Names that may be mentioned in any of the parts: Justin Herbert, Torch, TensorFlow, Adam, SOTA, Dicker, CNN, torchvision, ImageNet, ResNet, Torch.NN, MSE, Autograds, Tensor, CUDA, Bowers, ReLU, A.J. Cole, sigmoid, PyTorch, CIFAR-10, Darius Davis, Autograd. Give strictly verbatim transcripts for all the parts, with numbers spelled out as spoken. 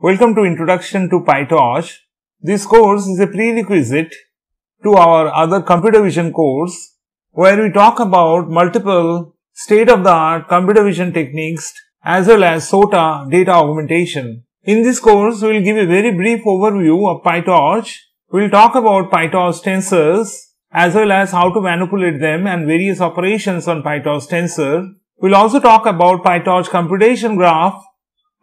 Welcome to Introduction to PyTorch. This course is a prerequisite to our other computer vision course, where we talk about multiple state-of-the-art computer vision techniques as well as SOTA data augmentation. In this course, we will give a very brief overview of PyTorch. We will talk about PyTorch tensors as well as how to manipulate them and various operations on PyTorch tensor. We will also talk about PyTorch computation graph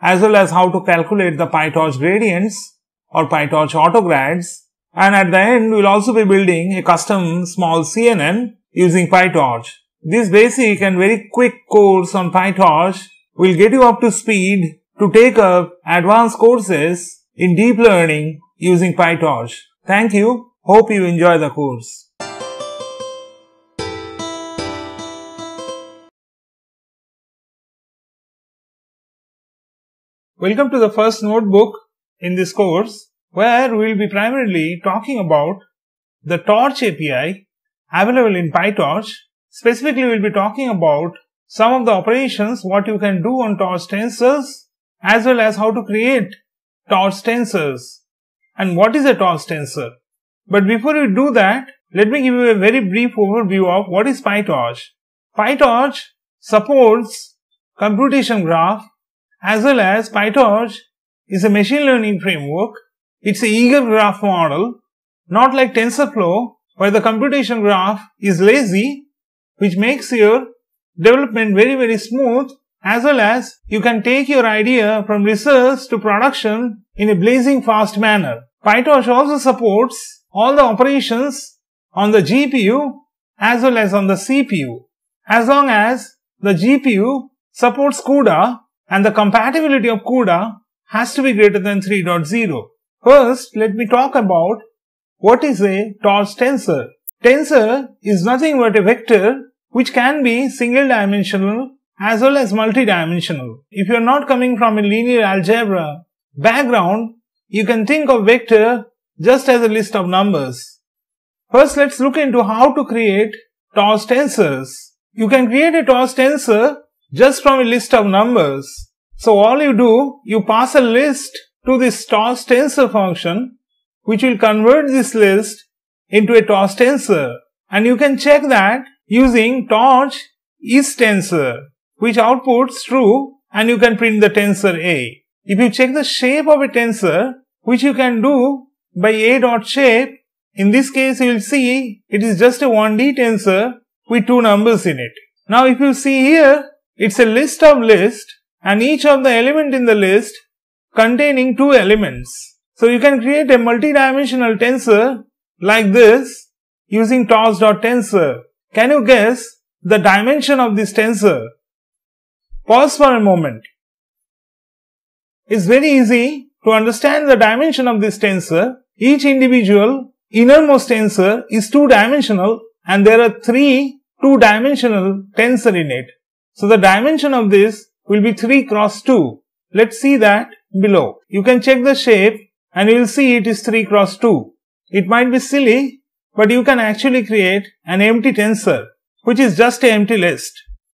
as well as how to calculate the PyTorch gradients or PyTorch autograds. And at the end, we will also be building a custom small C N N using PyTorch. This basic and very quick course on PyTorch will get you up to speed to take up advanced courses in deep learning using PyTorch. Thank you. Hope you enjoy the course. Welcome to the first notebook in this course, where we will be primarily talking about the Torch A P I available in PyTorch. Specifically, we will be talking about some of the operations, what you can do on Torch tensors, as well as how to create Torch tensors and what is a Torch tensor. But before we do that, let me give you a very brief overview of what is PyTorch. PyTorch supports computation graph, as well as PyTorch is a machine learning framework. It's an eager graph model, not like TensorFlow, where the computation graph is lazy, which makes your development very, very smooth, as well as you can take your idea from research to production in a blazing fast manner. PyTorch also supports all the operations on the G P U as well as on the C P U, as long as the G P U supports CUDA, and the compatibility of CUDA has to be greater than three point zero. First, let me talk about what is a Torch tensor. Tensor is nothing but a vector which can be single-dimensional as well as multi-dimensional. If you are not coming from a linear algebra background, you can think of vector just as a list of numbers. First, let's look into how to create Torch tensors. You can create a Torch tensor just from a list of numbers. So all you do, you pass a list to this Torch tensor function, which will convert this list into a Torch tensor. And you can check that using Torch is tensor, which outputs true, and you can print the tensor A. If you check the shape of a tensor, which you can do by A.shape, in this case you will see it is just a one D tensor with two numbers in it. Now if you see here, it's a list of list, and each of the element in the list containing two elements. So you can create a multi-dimensional tensor like this using Torch.Tensor. Can you guess the dimension of this tensor? Pause for a moment. It's very easy to understand the dimension of this tensor. Each individual innermost tensor is two-dimensional, and there are three two-dimensional tensor in it. So the dimension of this will be three cross two. Let's see that below. You can check the shape and you will see it is three cross two. It might be silly, but you can actually create an empty tensor, which is just an empty list.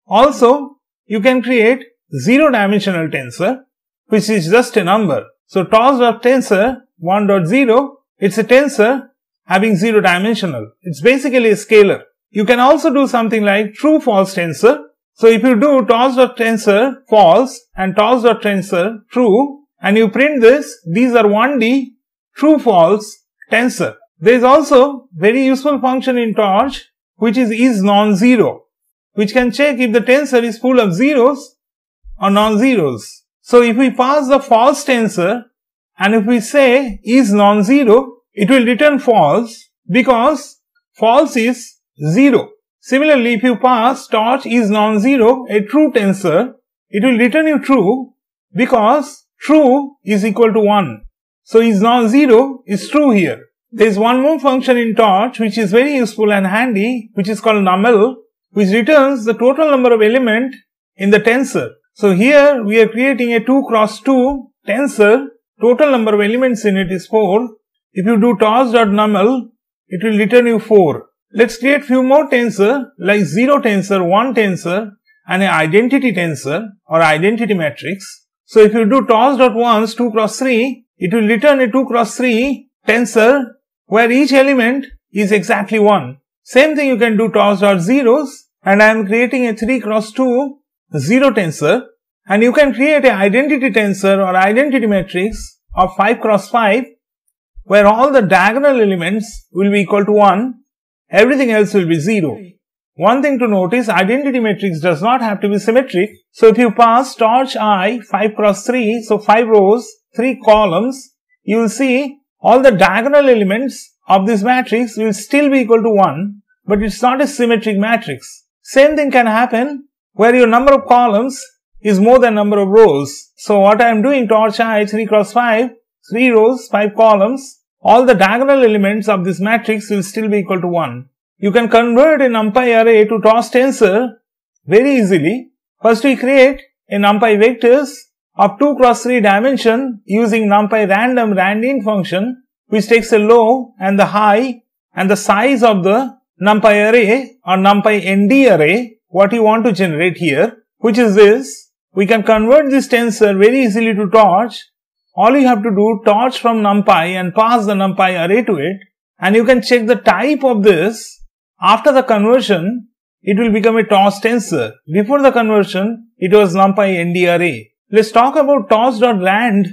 Also, you can create zero-dimensional tensor, which is just a number. So Torch.Tensor one point zero, it's a tensor having zero-dimensional. It's basically a scalar. You can also do something like true-false tensor. So if you do Torch.Tensor false and Torch.Tensor true, and you print this, these are one D true false tensor. There is also very useful function in Torch, which is is non-zero, which can check if the tensor is full of zeros or non-zeros. So if we pass the false tensor and if we say is non-zero, it will return false because false is zero. Similarly, if you pass Torch is non-zero, a true tensor, it will return you true because true is equal to one. So is non-zero is true here. There is one more function in Torch which is very useful and handy, which is called nummel, which returns the total number of elements in the tensor. So here we are creating a two cross two tensor, total number of elements in it is four. If you do Torch.nummel, it will return you four. Let's create few more tensor like zero tensor, one tensor, and an identity tensor or identity matrix. So, if you do torch.once two cross three, it will return a two cross three tensor where each element is exactly one. Same thing you can do torch.zeros, and I am creating a three cross two zero tensor, and you can create an identity tensor or identity matrix of five cross five where all the diagonal elements will be equal to one, everything else will be zero. One thing to notice, identity matrix does not have to be symmetric. So, if you pass torch I five cross three, so five rows, three columns, you will see all the diagonal elements of this matrix will still be equal to one, but it's not a symmetric matrix. Same thing can happen where your number of columns is more than number of rows. So, what I am doing, torch I three cross five, three rows, five columns, all the diagonal elements of this matrix will still be equal to one. You can convert a NumPy array to torch tensor very easily. First, we create a NumPy vectors of two cross three dimension using NumPy random randin function, which takes the low and the high and the size of the NumPy array or NumPy N D array, what you want to generate here, which is this. We can convert this tensor very easily to torch. All you have to do, torch from NumPy and pass the NumPy array to it, and you can check the type of this. After the conversion, it will become a torch tensor. Before the conversion, it was NumPy N D array. Let's talk about torch.rand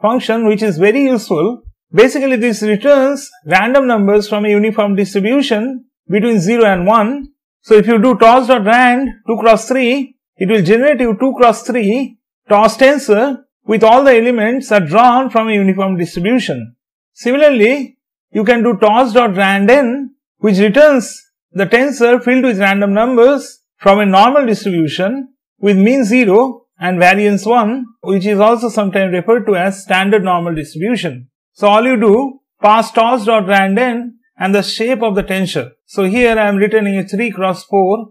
function, which is very useful. Basically, this returns random numbers from a uniform distribution between zero and one. So, if you do torch.rand two cross three, it will generate you two cross three torch tensor with all the elements are drawn from a uniform distribution. Similarly, you can do torch.randn, which returns the tensor filled with random numbers from a normal distribution with mean zero and variance one, which is also sometimes referred to as standard normal distribution. So, all you do, pass torch.randn and the shape of the tensor. So, here I am returning a three cross four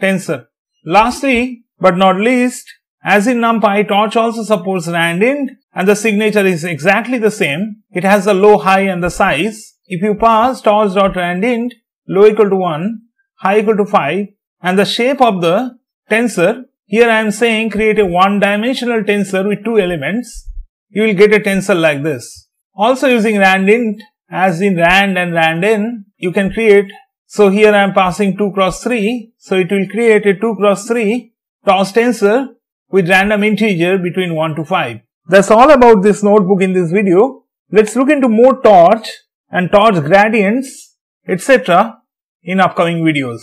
tensor. Lastly, but not least, as in NumPy, Torch also supports randint, and the signature is exactly the same. It has the low, high and the size. If you pass torch.randint, low equal to one, high equal to five, and the shape of the tensor, here I am saying create a one-dimensional tensor with two elements, you will get a tensor like this. Also using randint, as in rand and randn, you can create, so here I am passing two cross three, so it will create a two cross three torch tensor with random integer between one to five. That's all about this notebook in this video. Let's look into more torch and torch gradients, et cetera in upcoming videos.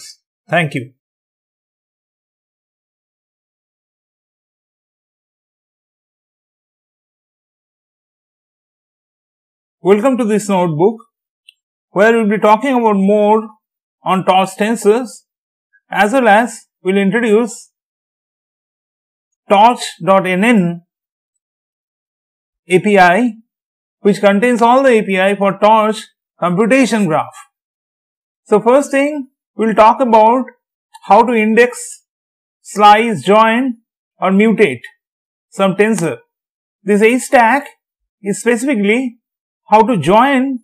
Thank you. Welcome to this notebook, where we'll be talking about more on torch tensors, as well as we'll introduce torch.N N A P I, which contains all the A P I for torch computation graph. So, first thing, we will talk about how to index, slice, join or mutate some tensor. This A stack is specifically how to join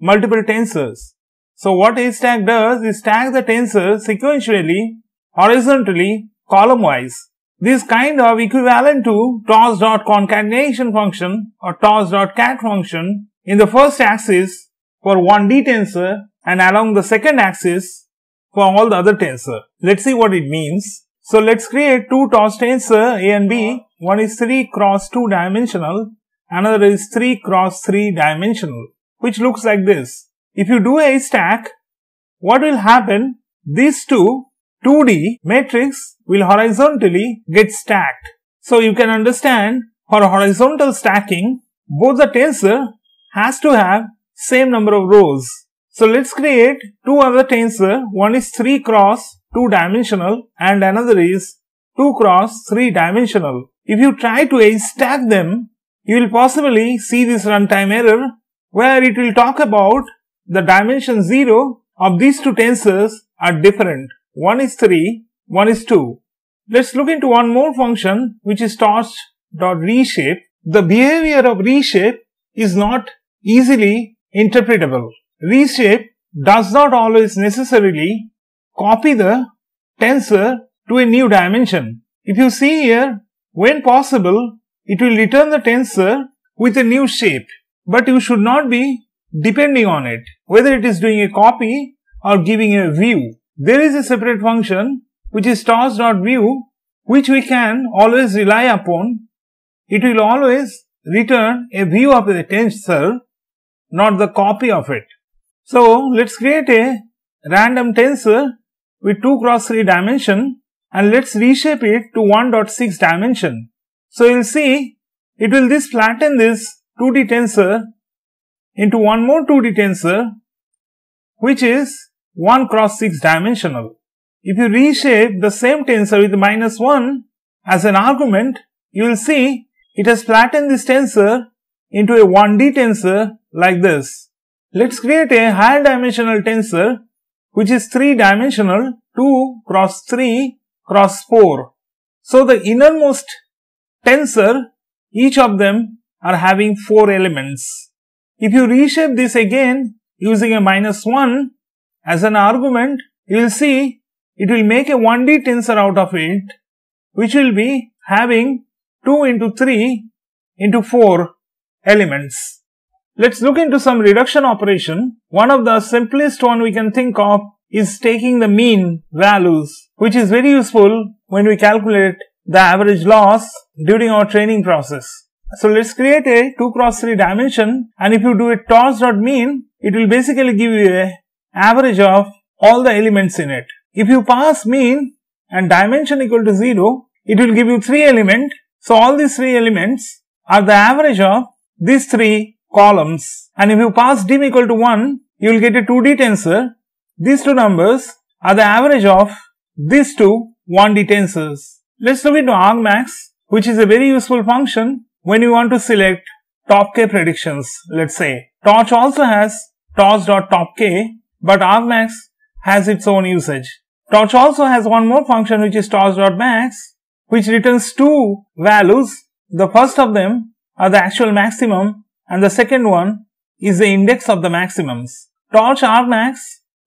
multiple tensors. So, what A stack does is stack the tensor sequentially, horizontally, column wise. This kind of equivalent to torch.concatenation function or torch.cat function in the first axis for one D tensor and along the second axis for all the other tensor. Let's see what it means. So, let's create two torch tensor A and B. One is three cross two dimensional, another is three cross three dimensional, which looks like this. If you do a stack, what will happen? These two two D matrix will horizontally get stacked. So, you can understand for horizontal stacking, both the tensor has to have same number of rows. So, let's create two other tensor, one is three cross two dimensional and another is two cross three dimensional. If you try to A stack them, you will possibly see this runtime error where it will talk about the dimension zero of these two tensors are different. One is three, one is two. Let's look into one more function, which is torch.reshape. The behavior of reshape is not easily interpretable. Reshape does not always necessarily copy the tensor to a new dimension. If you see here, when possible, it will return the tensor with a new shape, but you should not be depending on it, whether it is doing a copy or giving a view. There is a separate function which is torch.view, which we can always rely upon. It will always return a view of the tensor, not the copy of it. So, let's create a random tensor with two cross three dimension and let's reshape it to one point six dimension. So, you will see it will this flatten this two D tensor into one more two D tensor which is one cross six dimensional. If you reshape the same tensor with minus one as an argument, you will see it has flattened this tensor into a one D tensor like this. Let's create a higher dimensional tensor which is three dimensional, two cross three cross four. So, the innermost tensor, each of them are having four elements. If you reshape this again using a minus one as an argument, you will see it will make a one D tensor out of it, which will be having two into three into four elements. Let's look into some reduction operation. One of the simplest one we can think of is taking the mean values, which is very useful when we calculate the average loss during our training process. So, let's create a two cross three dimension, and if you do a torch.mean, it will basically give you a average of all the elements in it. If you pass mean and dimension equal to zero, it will give you three elements. So, all these three elements are the average of these three columns, and if you pass dim equal to one, you will get a two D tensor. These two numbers are the average of these two one D tensors. Let's look into argmax, which is a very useful function when you want to select top k predictions, let's say. Torch also has torch.topk, but argmax has its own usage. Torch also has one more function which is torch.max, which returns two values. The first of them are the actual maximum and the second one is the index of the maximums. Torch argmax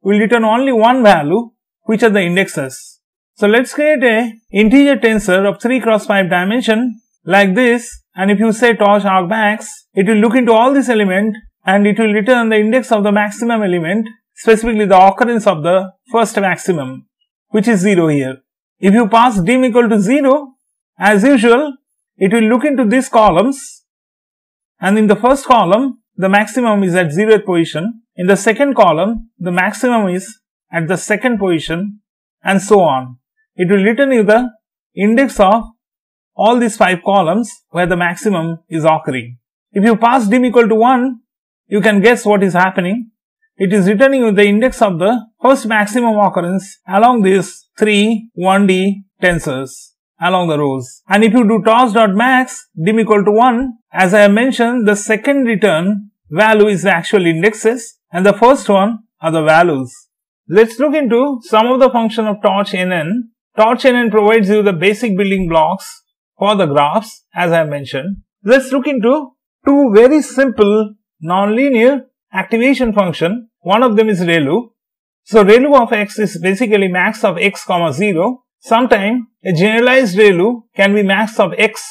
will return only one value, which are the indexes. So, let's create a integer tensor of three cross five dimension like this, and if you say torch argmax, it will look into all this element and it will return the index of the maximum element, specifically the occurrence of the first maximum, which is zero here. If you pass dim equal to zero, as usual, it will look into these columns, and in the first column, the maximum is at zeroth position, in the second column, the maximum is at the second position, and so on. It will return you the index of all these five columns where the maximum is occurring. If you pass dim equal to one, you can guess what is happening. It is returning you the index of the first maximum occurrence along these three one D tensors along the rows. And if you do torch.max dim equal to one, as I have mentioned, the second return value is the actual indexes and the first one are the values. Let's look into some of the function of torch N N. torch N N provides you the basic building blocks for the graphs, as I have mentioned. Let's look into two very simple nonlinear activation function. One of them is ReLU. So, ReLU of x is basically max of x comma zero. Sometime a generalized ReLU can be max of x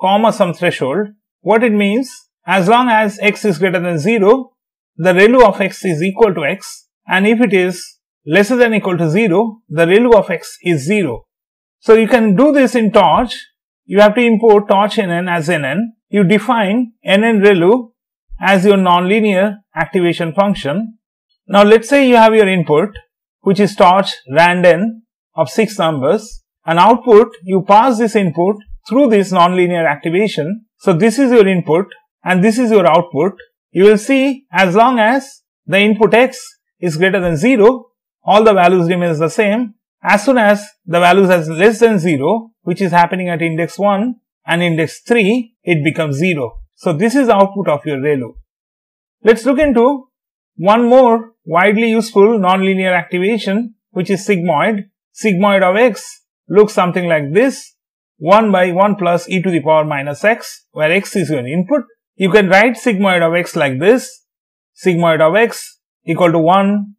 comma some threshold. What it means, as long as x is greater than zero, the ReLU of x is equal to x, and if it is lesser than equal to zero, the ReLU of x is zero. So, you can do this in Torch. You have to import torch N N as N N. You define N N ReLU as your nonlinear activation function. Now, let's say you have your input, which is torch rand N of six numbers, and output, you pass this input through this nonlinear activation. So, this is your input and this is your output. You will see, as long as the input x is greater than zero, all the values remains the same. As soon as the values are less than zero, which is happening at index one and index three, it becomes zero. So, this is the output of your ReLU. Let's look into one more widely useful nonlinear activation, which is sigmoid. Sigmoid of x looks something like this, one by one plus e to the power minus x, where x is your input. You can write sigmoid of x like this, sigmoid of x equal to one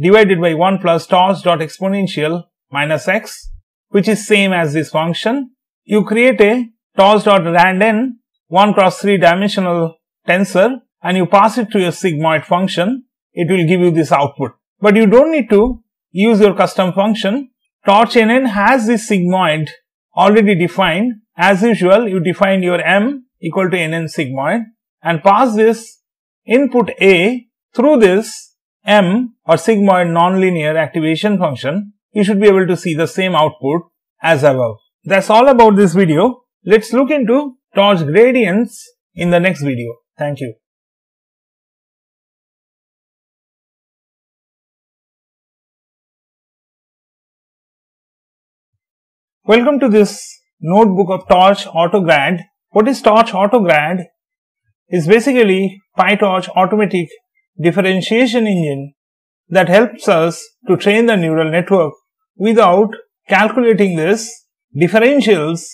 divided by one plus torch dot exponential minus x, which is same as this function. You create a Torch.N N one cross three dimensional tensor and you pass it to your sigmoid function, it will give you this output. But you don't need to use your custom function. Torch N N has this sigmoid already defined. As usual, you define your m equal to N N sigmoid and pass this input A through this m or sigmoid nonlinear activation function. You should be able to see the same output as above. That's all about this video. Let's look into Torch gradients in the next video. Thank you. Welcome to this notebook of Torch Autograd. What is Torch Autograd? It's basically PyTorch automatic differentiation engine that helps us to train the neural network without calculating this differentials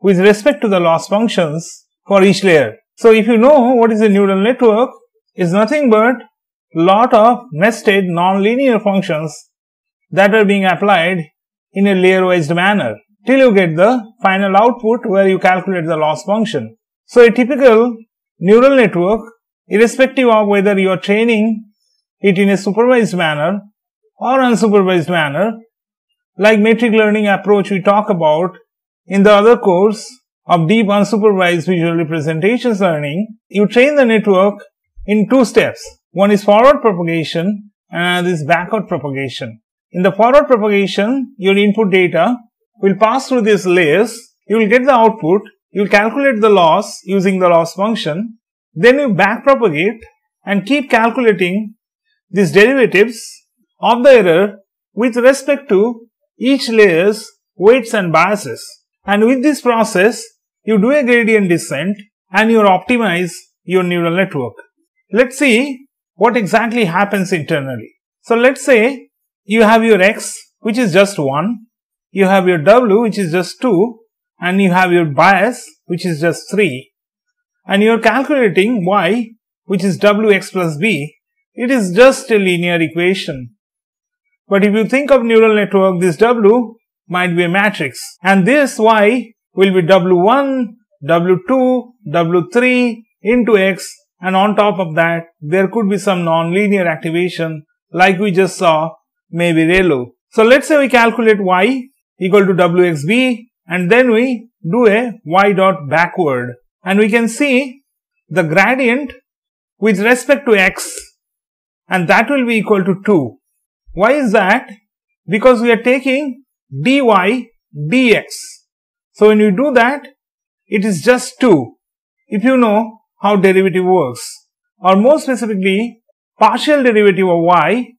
with respect to the loss functions for each layer. So, if you know what is a neural network, it's nothing but lot of nested nonlinear functions that are being applied in a layer-wise manner till you get the final output where you calculate the loss function. So, a typical neural network, irrespective of whether you are training it in a supervised manner or unsupervised manner, like metric learning approach we talk about in the other course of deep unsupervised visual representations learning, you train the network in two steps. One is forward propagation and another is backward propagation. In the forward propagation, your input data will pass through these layers, you will get the output, you will calculate the loss using the loss function, then you back propagate and keep calculating these derivatives of the error with respect to each layer's weights and biases. And with this process, you do a gradient descent and you optimize your neural network. Let's see what exactly happens internally. So, let's say you have your x, which is just one, you have your w, which is just two, and you have your bias, which is just three, and you are calculating y, which is wx plus b. It is just a linear equation. But if you think of neural network, this w might be a matrix and this y will be w one, w two, w three into x, and on top of that there could be some nonlinear activation like we just saw, maybe ReLU. So, let's say we calculate y equal to wxb and then we do a y dot backward and we can see the gradient with respect to x and that will be equal to two. Why is that? Because we are taking dy dx. So, when you do that, it is just two if you know how derivative works, or more specifically partial derivative of y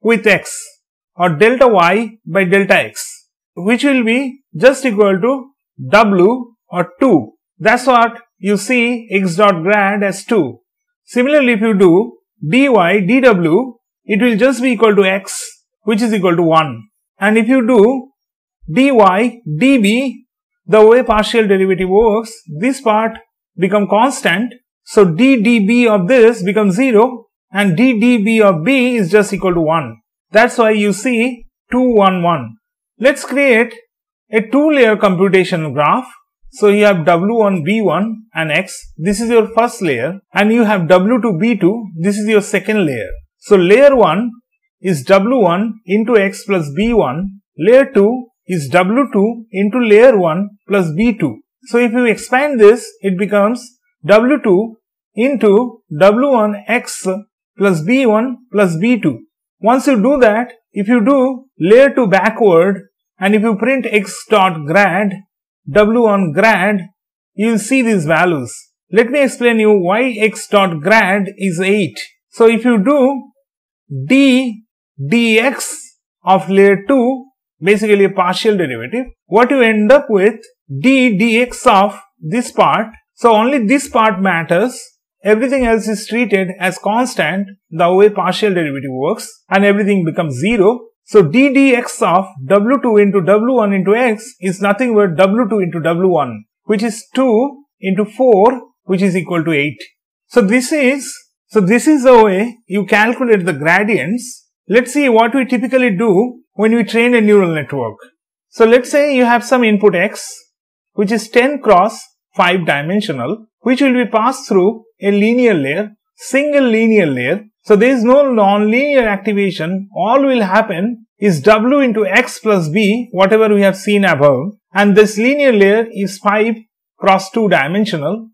with x or delta y by delta x, which will be just equal to w or two. That's what you see x dot grad as two. Similarly, if you do dy dw, it will just be equal to x, which is equal to one. And if you do dy db, the way partial derivative works, this part become constant. So, ddb of this becomes zero and ddb of b is just equal to one. That's why you see two, one, one. Let's create a two-layer computation graph. So, you have w one, b one and x. This is your first layer and you have w two, b two. This is your second layer. So, layer one is w one into x plus b one. Layer two is w two into layer one plus b two. So, if you expand this, it becomes w two into w one x plus b one plus b two. Once you do that, if you do layer two backward and if you print x dot grad, w one grad, you will see these values. Let me explain you why x dot grad is eight. So, if you do d dx of layer two, basically a partial derivative, what you end up with d dx of this part. So, only this part matters. Everything else is treated as constant, the way partial derivative works, and everything becomes zero. So, d dx of w two into w one into x is nothing but w two into w one, which is two into four, which is equal to eight. So, this is So, this is the way you calculate the gradients. Let's see what we typically do when we train a neural network. So, let's say you have some input x which is ten cross five dimensional, which will be passed through a linear layer, single linear layer. So there is no non-linear activation. All will happen is W into X plus B, whatever we have seen above, and this linear layer is five cross two dimensional.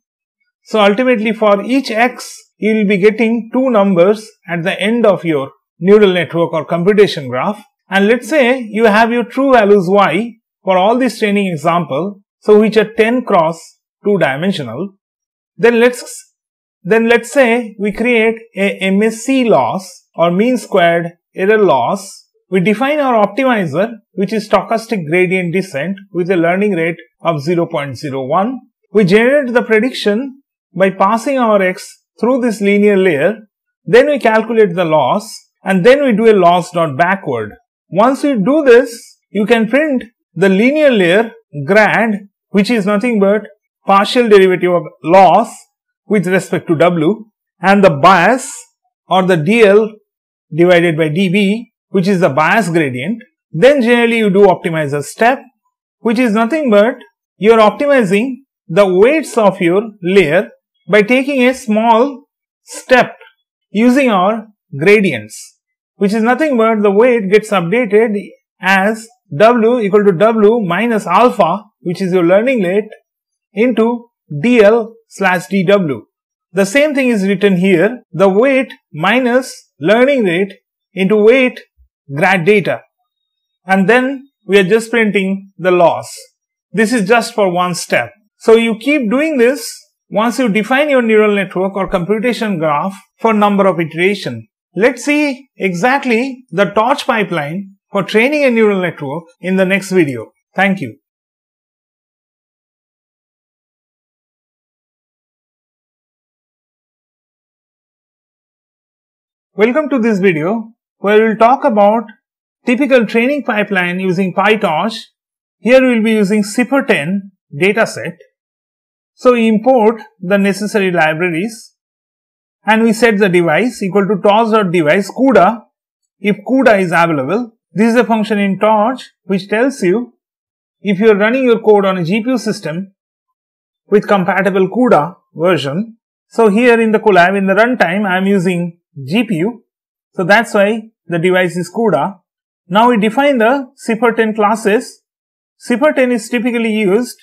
So ultimately for each X, you will be getting two numbers at the end of your neural network or computation graph. And let's say you have your true values Y for all this training example, so which are ten cross two dimensional. Then let's Then let's say we create a M S E loss or mean squared error loss. We define our optimizer, which is stochastic gradient descent with a learning rate of zero point zero one. We generate the prediction by passing our X through this linear layer. Then we calculate the loss and then we do a loss dot backward. Once you do this, you can print the linear layer grad, which is nothing but partial derivative of loss with respect to W, and the bias or the D L divided by D B, which is the bias gradient. Then generally you do optimizer step, which is nothing but you are optimizing the weights of your layer by taking a small step using our gradients, which is nothing but the weight gets updated as W equal to W minus alpha, which is your learning rate, into D L slash D W. The same thing is written here, the weight minus learning rate into weight grad data. And then we are just printing the loss. This is just for one step. So you keep doing this once you define your neural network or computation graph for number of iteration. Let's see exactly the Torch pipeline for training a neural network in the next video. Thank you. Welcome to this video where we will talk about typical training pipeline using PyTorch. Here we will be using CIFAR ten dataset. So we import the necessary libraries and we set the device equal to torch.device CUDA if CUDA is available. This is a function in Torch which tells you if you are running your code on a G P U system with compatible CUDA version. So here in the collab, in the runtime, I am using G P U. So that's why the device is CUDA. Now we define the CIFAR ten classes. CIFAR ten is typically used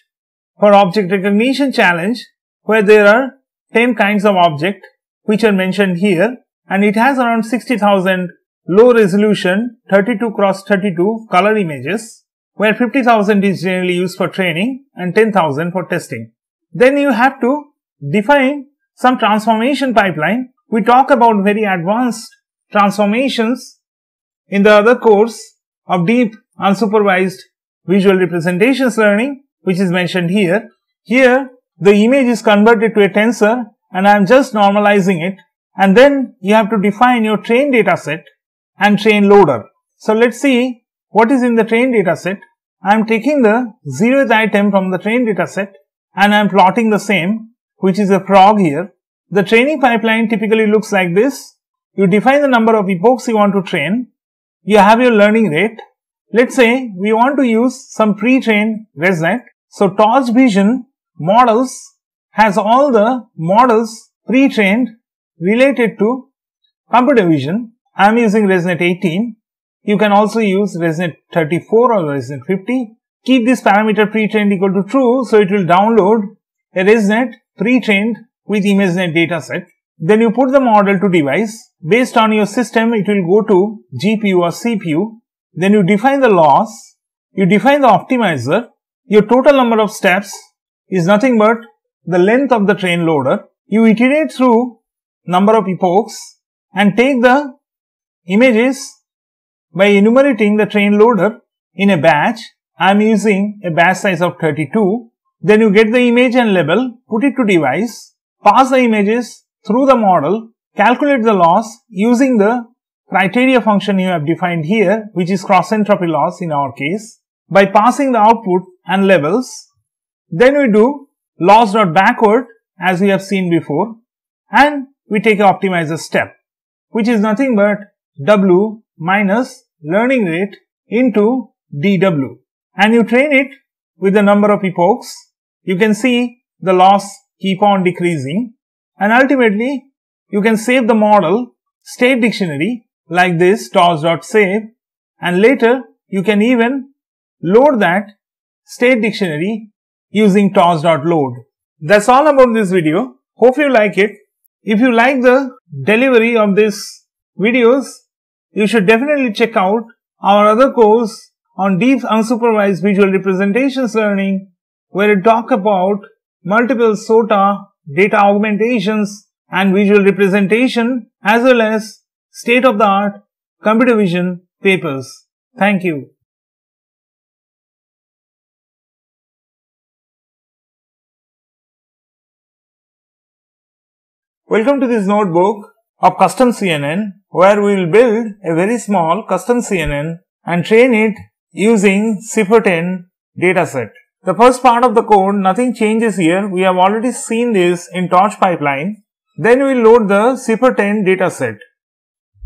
for object recognition challenge where there are ten kinds of object which are mentioned here, and it has around sixty thousand low resolution thirty-two cross thirty-two color images, where fifty thousand is generally used for training and ten thousand for testing. Then you have to define some transformation pipeline. We talk about very advanced transformations in the other course of deep unsupervised visual representations learning, which is mentioned here. Here, the image is converted to a tensor and I am just normalizing it. And then you have to define your train dataset and train loader. So let's see what is in the train dataset. I am taking the zeroth item from the train dataset and I am plotting the same, which is a frog here. The training pipeline typically looks like this. You define the number of epochs you want to train. You have your learning rate. Let's say we want to use some pre-trained ResNet. So torchvision models has all the models pre-trained related to computer vision. I am using ResNet eighteen. You can also use ResNet thirty-four or ResNet fifty. Keep this parameter pre-trained equal to true, so it will download a ResNet pre-trained with ImageNet dataset. Then you put the model to device. Based on your system, it will go to G P U or C P U. Then you define the loss. You define the optimizer. Your total number of steps is nothing but the length of the train loader. You iterate through number of epochs and take the images by enumerating the train loader in a batch. I am using a batch size of thirty-two. Then you get the image and label, put it to device. Pass the images through the model, calculate the loss using the criteria function you have defined here, which is cross-entropy loss in our case, by passing the output and levels. Then we do loss.backward as we have seen before, and we take an optimizer step, which is nothing but W minus learning rate into D W. And you train it with the number of epochs you can see the loss keep on decreasing, and ultimately you can save the model state dictionary like this torch.save, and later you can even load that state dictionary using torch.load. That's all about this video. Hope you like it. If you like the delivery of these videos, you should definitely check out our other course on deep unsupervised visual representations learning, where we talk about multiple SOTA, data augmentations and visual representation, as well as state-of-the-art computer vision papers. Thank you. Welcome to this notebook of custom C N N, where we will build a very small custom C N N and train it using CIFAR ten dataset. The first part of the code, nothing changes here. We have already seen this in Torch pipeline. Then we load the CIFAR ten dataset.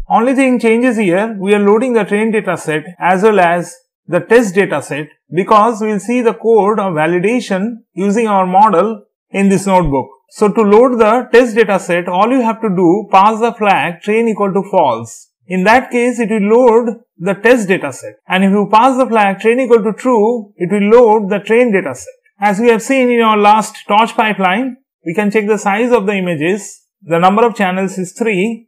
Only thing changes here, we are loading the train dataset as well as the test dataset, because we will see the code of validation using our model in this notebook. So, to load the test dataset, all you have to do, pass the flag train equal to false. In that case, it will load the test dataset. And if you pass the flag train equal to true, it will load the train dataset. As we have seen in our last Torch pipeline, we can check the size of the images. The number of channels is three,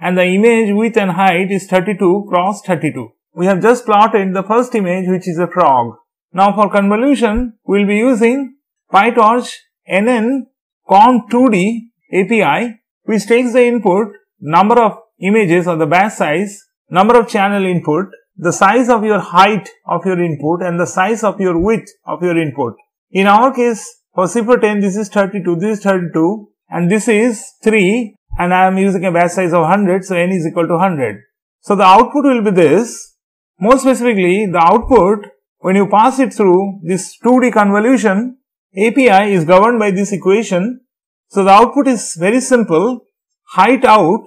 and the image width and height is thirty-two cross thirty-two. We have just plotted the first image, which is a frog. Now, for convolution, we will be using PyTorch N N C O N V two D A P I, which takes the input, number of images or the batch size, number of channel input, the size of your height of your input, and the size of your width of your input. In our case, for CIFAR ten, this is thirty-two, this is thirty-two, and this is three, and I am using a batch size of one hundred, so n is equal to one hundred. So, the output will be this. More specifically, the output, when you pass it through this two D convolution A P I, is governed by this equation. So, the output is very simple. Height out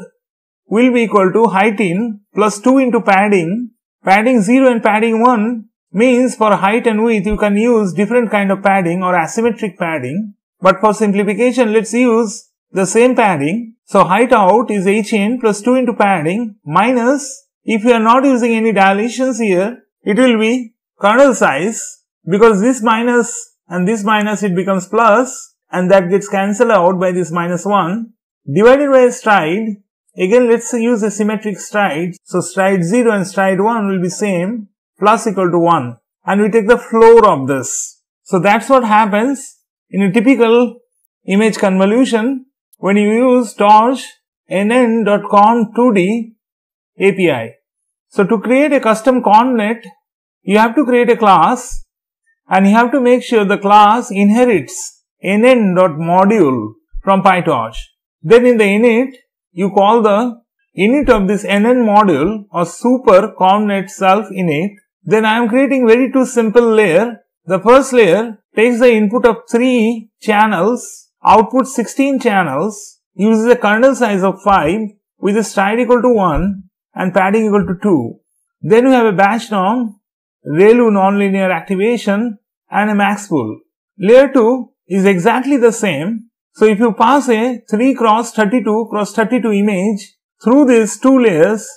will be equal to height in plus two into padding. Padding zero and padding one means for height and width you can use different kind of padding or asymmetric padding, but for simplification let's use the same padding. So, height out is h in plus two into padding minus, if you are not using any dilations here, it will be kernel size, because this minus and this minus, it becomes plus, and that gets cancelled out by this minus one, divided by a stride. Again, let's use a symmetric stride. So, stride zero and stride one will be same, plus equal to one, and we take the floor of this. So, that's what happens in a typical image convolution when you use torch N N dot conv two D A P I. So, to create a custom convnet, you have to create a class, and you have to make sure the class inherits N N dot module from PyTorch. Then in the init, you call the init of this N N module or super convnet self init. Then I am creating very two simple layer. The first layer takes the input of three channels, output sixteen channels, uses a kernel size of five with a stride equal to one and padding equal to two. Then we have a batch norm, ReLU nonlinear activation, and a max pool. Layer two is exactly the same. So, if you pass a three cross thirty-two cross thirty-two image through these two layers,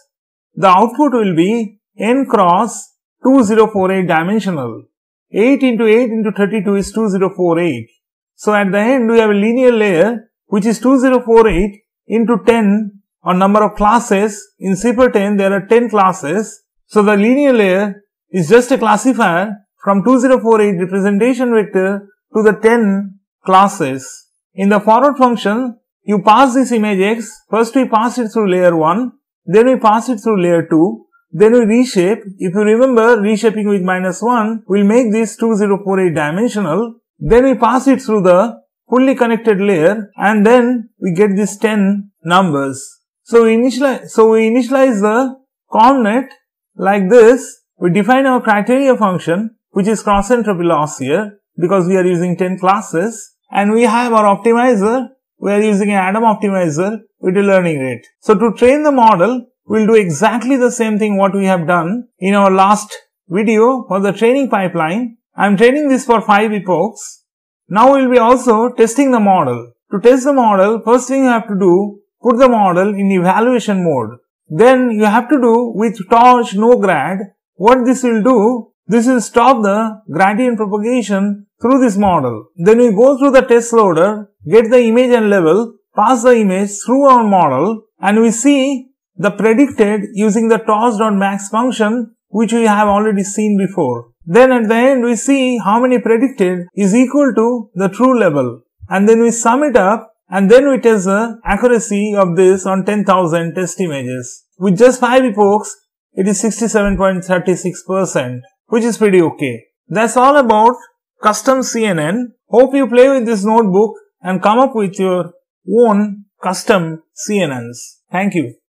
the output will be n cross two thousand forty-eight dimensional. eight into eight into thirty-two is two thousand forty-eight. So, at the end we have a linear layer which is two thousand forty-eight into ten or number of classes. In CIFAR ten there are ten classes. So, the linear layer is just a classifier from two thousand forty-eight representation vector to the ten classes. In the forward function, you pass this image x. First we pass it through layer one, then we pass it through layer two, then we reshape. If you remember, reshaping with minus one will make this two thousand forty-eight dimensional. Then we pass it through the fully connected layer, and then we get this ten numbers. So, we initialize, so we initialize the convnet like this. We define our criteria function, which is cross-entropy loss here, because we are using ten classes, and we have our optimizer. We are using an Adam optimizer with a learning rate. So, to train the model, we will do exactly the same thing what we have done in our last video for the training pipeline. I am training this for five epochs. Now we will be also testing the model. To test the model, first thing you have to do, put the model in evaluation mode. Then you have to do with Torch no grad. What this will do, this will stop the gradient propagation through this model. Then we go through the test loader, get the image and level, pass the image through our model, and we see the predicted using the torch.max function, which we have already seen before. Then at the end we see how many predicted is equal to the true level, and then we sum it up, and then we test the accuracy of this on ten thousand test images. With just five epochs, it is sixty-seven point three six percent, which is pretty okay. That's all about custom C N N. Hope you play with this notebook and come up with your own custom C N Ns. Thank you.